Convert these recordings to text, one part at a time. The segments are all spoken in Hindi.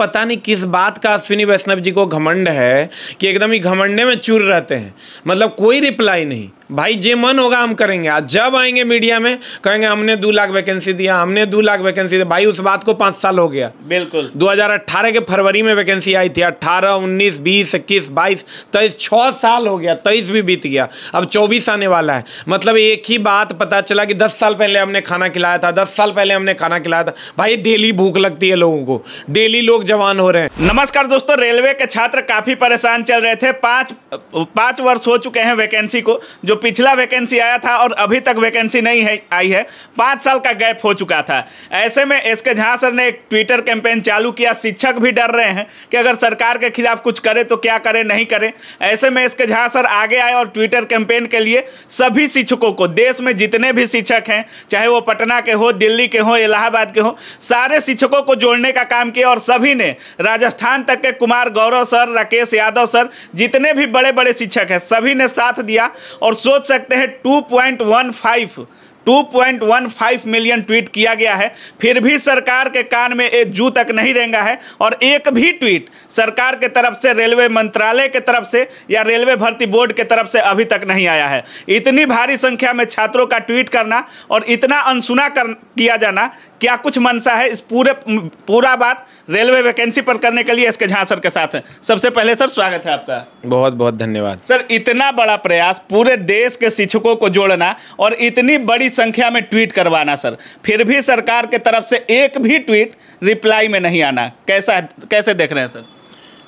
पता नहीं किस बात का अश्विनी वैष्णव जी को घमंड है कि एकदम ही घमंडे में चूर रहते हैं, मतलब कोई रिप्लाई नहीं। भाई जे मन होगा हम करेंगे। आज जब आएंगे मीडिया में कहेंगे हमने 2 लाख वैकेंसी दिया, हमने 2 लाख वैकेंसी दिया। भाई उस बात को 5 साल हो गया। बिल्कुल 2018 के फरवरी में वैकेंसी आई थी, 18, 19, 20, 21, 22, 23 6 साल हो गया, 23 भी बीत गया, अब 24 आने वाला है। मतलब एक ही बात पता चला कि 10 साल पहले हमने खाना खिलाया था, 10 साल पहले हमने खाना खिलाया था। भाई डेली भूख लगती है लोगों को, डेली लोग जवान हो रहे हैं। नमस्कार दोस्तों, रेलवे के छात्र काफी परेशान चल रहे थे। 5 वर्ष हो चुके हैं वैकेंसी को, जो पिछला वैकेंसी आया था और अभी तक वैकेंसी नहीं है आई है, 5 साल का गैप हो चुका था। ऐसे में एसके झा सर ने एक ट्विटर कैंपेन चालू किया। शिक्षक भी डर रहे हैं कि अगर सरकार के खिलाफ कुछ करे तो क्या करे, नहीं करे। ऐसे में एसके झा सर आगे आए और ट्विटर कैंपेन के लिए सभी शिक्षकों को, देश में जितने भी शिक्षक हैं, चाहे वो पटना के हो, दिल्ली के हो, इलाहाबाद के हो, सारे शिक्षकों को जोड़ने का काम किया। और सभी ने राजस्थान तक के कुमार गौरव सर, राकेश यादव सर, जितने भी बड़े बड़े शिक्षक हैं, सभी ने साथ दिया। और सोच सकते हैं 2.15 मिलियन ट्वीट किया गया है, फिर भी सरकार के कान में एक जू तक नहीं रेंगा है। और एक भी ट्वीट सरकार के तरफ से, रेलवे मंत्रालय के तरफ से या रेलवे भर्ती बोर्ड के तरफ से अभी तक नहीं आया है। इतनी भारी संख्या में छात्रों का ट्वीट करना और इतना अनसुना किया जाना, क्या कुछ मनसा है इस पूरा बात रेलवे वैकेंसी पर करने के लिए एसके झा सर के साथ है। सबसे पहले सर स्वागत है आपका, बहुत बहुत धन्यवाद सर। इतना बड़ा प्रयास, पूरे देश के शिक्षकों को जोड़ना और इतनी बड़ी संख्या में ट्वीट करवाना सर, फिर भी सरकार के तरफ से एक भी ट्वीट रिप्लाई में नहीं आना, कैसे देख रहे हैं सर?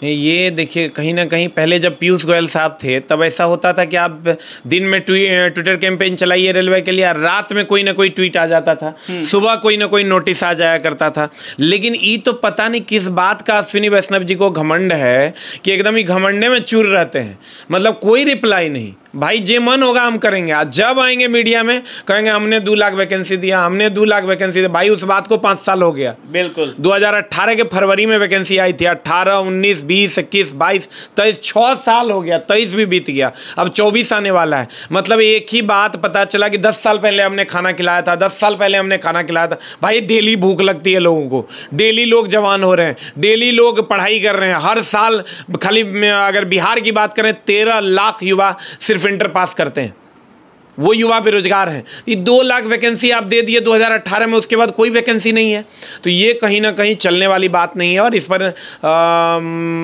ये देखिए, कहीं ना कहीं पहले जब पीयूष गोयल साहब थे तब ऐसा होता था कि आप दिन में ट्विटर कैंपेन चलाइए रेलवे के लिए, रात में कोई ना कोई ट्वीट आ जाता था, सुबह कोई ना कोई नोटिस आ जाया करता था। लेकिन ये तो पता नहीं किस बात का अश्विनी वैष्णव जी को घमंड है कि एकदम ही घमंडे में चूर रहते हैं, मतलब कोई रिप्लाई नहीं। भाई जे मन होगा हम करेंगे। आज जब आएंगे मीडिया में कहेंगे हमने 2 लाख वैकेंसी दिया, हमने 2 लाख वैकेंसी दिया। भाई उस बात को 5 साल हो गया। बिल्कुल 2018 के फरवरी में वैकेंसी आई थी, 18, 19, 20, 21, 22, 23 6 साल हो गया, 23 भी बीत गया, अब 24 आने वाला है। मतलब एक ही बात पता चला कि 10 साल पहले हमने खाना खिलाया था, 10 साल पहले हमने खाना खिलाया था। भाई डेली भूख लगती है लोगों को, डेली लोग जवान हो रहे हैं, डेली लोग पढ़ाई कर रहे हैं। हर साल खाली अगर बिहार की बात करें 13 लाख युवा सिर्फ इंटर पास करते हैं, वो युवा बेरोजगार हैं। ये 2 लाख वैकेंसी आप दे दिए 2018 में, उसके बाद कोई वैकेंसी नहीं है, तो ये कहीं ना कहीं चलने वाली बात नहीं है। और इस पर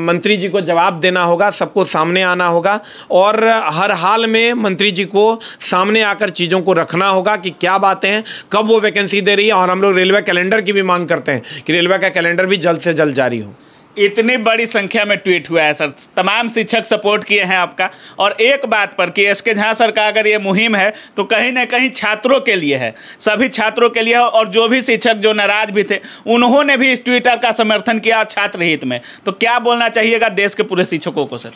मंत्री जी को जवाब देना होगा, सबको सामने आना होगा और हर हाल में मंत्री जी को सामने आकर चीज़ों को रखना होगा कि क्या बातें हैं, कब वो वैकेंसी दे रही है। और हम लोग रेलवे कैलेंडर की भी मांग करते हैं कि रेलवे का कैलेंडर भी जल्द से जल्द जारी हो। इतनी बड़ी संख्या में ट्वीट हुआ है सर, तमाम शिक्षक सपोर्ट किए हैं आपका। और एक बात पर कि एसके झा सर का अगर ये मुहिम है तो कहीं ना कहीं छात्रों के लिए है, सभी छात्रों के लिए है। और जो भी शिक्षक जो नाराज भी थे उन्होंने भी इस ट्विटर का समर्थन किया और छात्र हित में, तो क्या बोलना चाहिएगा देश के पूरे शिक्षकों को सर?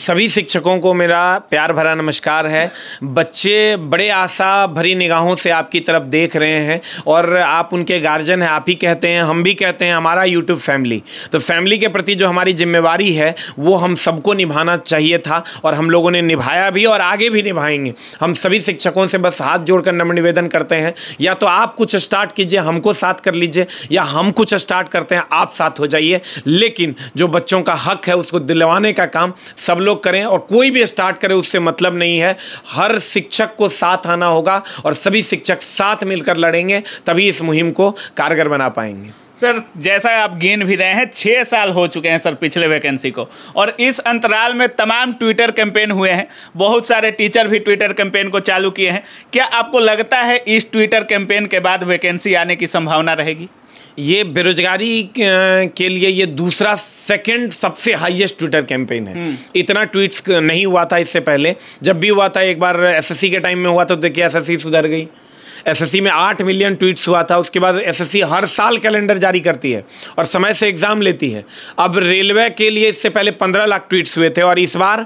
सभी शिक्षकों को मेरा प्यार भरा नमस्कार है। बच्चे बड़े आशा भरी निगाहों से आपकी तरफ देख रहे हैं और आप उनके गार्जियन हैं, आप ही कहते हैं, हम भी कहते हैं, हमारा यूट्यूब फैमिली। तो फैमिली के प्रति जो हमारी जिम्मेवारी है वो हम सबको निभाना चाहिए था और हम लोगों ने निभाया भी और आगे भी निभाएंगे। हम सभी शिक्षकों से बस हाथ जोड़कर नम्र निवेदन करते हैं, या तो आप कुछ स्टार्ट कीजिए, हमको साथ कर लीजिए, या हम कुछ स्टार्ट करते हैं, आप साथ हो जाइए। लेकिन जो बच्चों का हक है उसको दिलवाने का काम सब लोग करें, और कोई भी स्टार्ट करे उससे मतलब नहीं है। हर शिक्षक को साथ आना होगा और सभी शिक्षक साथ मिलकर लड़ेंगे, तभी इस मुहिम को कारगर बना पाएंगे। सर जैसा आप गिन भी रहे हैं 6 साल हो चुके हैं सर पिछले वैकेंसी को, और इस अंतराल में तमाम ट्विटर कैंपेन हुए हैं, बहुत सारे टीचर भी ट्विटर कैंपेन को चालू किए हैं। क्या आपको लगता है इस ट्विटर कैंपेन के बाद वैकेंसी आने की संभावना रहेगी? ये बेरोजगारी के लिए ये दूसरा सेकंड सबसे हाईएस्ट ट्विटर कैंपेन है। इतना ट्वीट्स नहीं हुआ था इससे पहले, जब भी हुआ था एक बार एसएससी के टाइम में हुआ था, देखिए एसएससी सुधर गई, एसएससी में 8 मिलियन ट्वीट्स हुआ था। उसके बाद एसएससी हर साल कैलेंडर जारी करती है और समय से एग्ज़ाम लेती है। अब रेलवे के लिए इससे पहले 15 लाख ट्वीट्स हुए थे और इस बार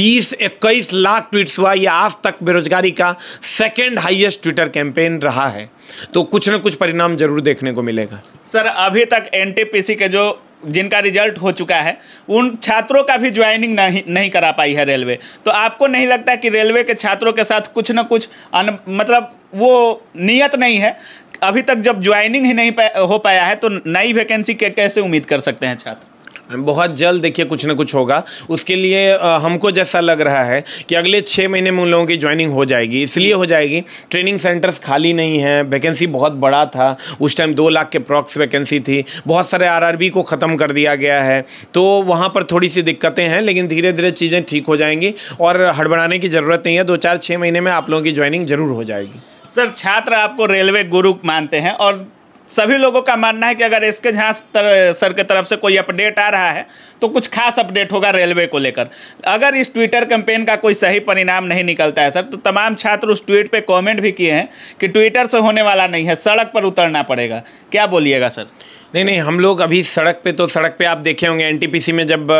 21 लाख ट्वीट्स हुआ। ये आज तक बेरोजगारी का सेकेंड हाईएस्ट ट्विटर कैंपेन रहा है, तो कुछ ना कुछ परिणाम जरूर देखने को मिलेगा। सर अभी तक एनटीपीसी के जो जिनका रिजल्ट हो चुका है उन छात्रों का भी ज्वाइनिंग नहीं करा पाई है रेलवे, तो आपको नहीं लगता कि रेलवे के छात्रों के साथ कुछ ना कुछ मतलब वो नियत नहीं है अभी तक जब ज्वाइनिंग ही नहीं हो पाया है तो नई वैकेंसी कैसे उम्मीद कर सकते हैं छात्र? बहुत जल्द देखिए कुछ ना कुछ होगा। उसके लिए हमको जैसा लग रहा है कि अगले 6 महीने में उन लोगों की ज्वाइनिंग हो जाएगी। इसलिए हो जाएगी, ट्रेनिंग सेंटर्स खाली नहीं है, वैकेंसी बहुत बड़ा था उस टाइम, 2 लाख के अप्रॉक्स वैकेंसी थी। बहुत सारे आरआरबी को ख़त्म कर दिया गया है, तो वहाँ पर थोड़ी सी दिक्कतें हैं, लेकिन धीरे धीरे चीज़ें ठीक हो जाएंगी और हड़बड़ाने की ज़रूरत नहीं है। 2-4-6 महीने में आप लोगों की ज्वाइनिंग जरूर हो जाएगी। सर, छात्र आपको रेलवे गुरु मानते हैं और सभी लोगों का मानना है कि अगर एसके झा सर के तरफ से कोई अपडेट आ रहा है तो कुछ खास अपडेट होगा रेलवे को लेकर। अगर इस ट्विटर कैंपेन का कोई सही परिणाम नहीं निकलता है सर, तो तमाम छात्र उस ट्वीट पे कमेंट भी किए हैं कि ट्विटर से होने वाला नहीं है, सड़क पर उतरना पड़ेगा। क्या बोलिएगा सर? नहीं, हम लोग अभी सड़क पे आप देखे होंगे एनटीपीसी में जब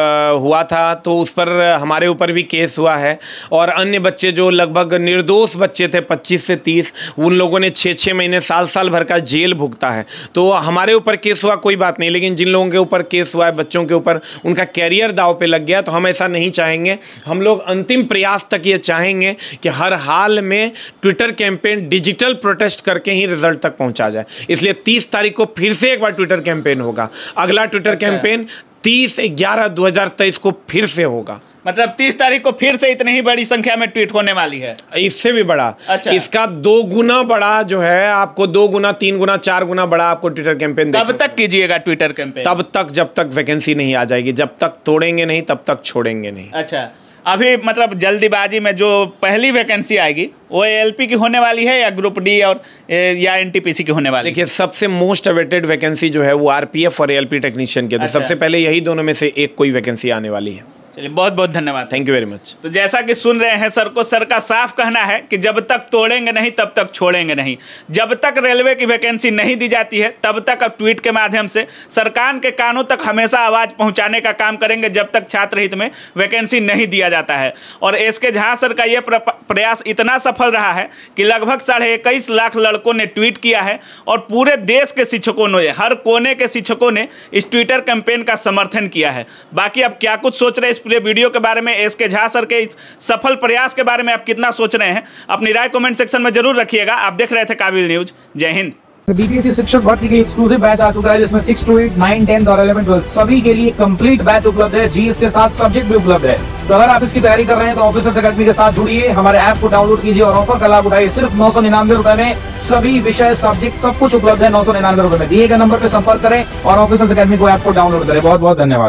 हुआ था तो उस पर हमारे ऊपर भी केस हुआ है और अन्य बच्चे जो लगभग निर्दोष बच्चे थे 25 से 30, उन लोगों ने 6-6 महीने साल भर का जेल भुगता है। तो हमारे ऊपर केस हुआ कोई बात नहीं, लेकिन जिन लोगों के ऊपर केस हुआ है बच्चों के ऊपर, उनका कैरियर दाव पे लग गया, तो हम ऐसा नहीं चाहेंगे। हम लोग अंतिम प्रयास तक ये चाहेंगे कि हर हाल में ट्विटर कैंपेन डिजिटल प्रोटेस्ट करके ही रिजल्ट तक पहुंचा जाए। इसलिए 30 तारीख को फिर से एक बार ट्विटर कैंपेन होगा। अगला ट्विटर कैंपेन 30/11/2023 को फिर से होगा। मतलब 30 तारीख को फिर से इतनी ही बड़ी संख्या में ट्वीट होने वाली है, इससे भी बड़ा। अच्छा, इसका 2 गुना बड़ा जो है, आपको 2 गुना 3 गुना 4 गुना बड़ा आपको ट्विटर कैंपेन। तब तक कीजिएगा ट्विटर कैंपेन, तब तक जब तक वैकेंसी नहीं आ जाएगी, जब तक तोड़ेंगे नहीं तब तक छोड़ेंगे नहीं। अच्छा, अभी मतलब जल्दीबाजी में जो पहली वैकेंसी आएगी वो एलपी की होने वाली है या ग्रुप डी और या एनटीपीसी की होने वाली? देखिए, सबसे मोस्ट अवेटेड वैकेंसी जो है वो आरपीएफ और एलपी टेक्नीशियन की है, तो सबसे पहले यही दोनों में से एक कोई वैकेंसी आने वाली है। चलिए, बहुत बहुत धन्यवाद, थैंक यू वेरी मच। तो जैसा कि सुन रहे हैं सर को, सर का साफ कहना है कि जब तक तोड़ेंगे नहीं तब तक छोड़ेंगे नहीं। जब तक रेलवे की वैकेंसी नहीं दी जाती है तब तक अब ट्वीट के माध्यम से सरकार के कानों तक हमेशा आवाज़ पहुंचाने का काम करेंगे, जब तक छात्र हित में वैकेंसी नहीं दिया जाता है। और एसके झा सर का यह प्रयास इतना सफल रहा है कि लगभग 21.5 लाख लड़कों ने ट्वीट किया है और पूरे देश के शिक्षकों ने, हर कोने के शिक्षकों ने इस ट्विटर कैंपेन का समर्थन किया है। बाकी अब क्या कुछ सोच रहे इस पूरे वीडियो के बारे में, एसके झा सर के इस सफल प्रयास के बारे में आप कितना सोच रहे हैं, अपनी राय कमेंट सेक्शन में जरूर रखिएगा। आप देख रहे थे काबिल न्यूज। जय हिंद। बीपीएससी शिक्षक भर्ती के एक्सक्लूसिव बैच आ चुका है, जिसमें 6 to 8, 9, 10 और 11, 12 सभी के लिए कंप्लीट बैच उपलब्ध है। जीएस के साथ सब्जेक्ट भी उपलब्ध है। तो अगर आप इसकी तैयारी कर रहे हैं तो ऑफिसर्स अकेडमी के साथ जुड़िए, हमारे ऐप को डाउनलोड कीजिए और ऑफर का लाभ उठाइए। सिर्फ 999 रुपए में सभी विषय, सब्जेक्ट, सब कुछ उपलब्ध है। 999 रुपए में दिए गए नंबर पर संपर्क करें और ऑफिसर्स अकेडमी को ऐप को डाउनलोड करें। बहुत बहुत धन्यवाद।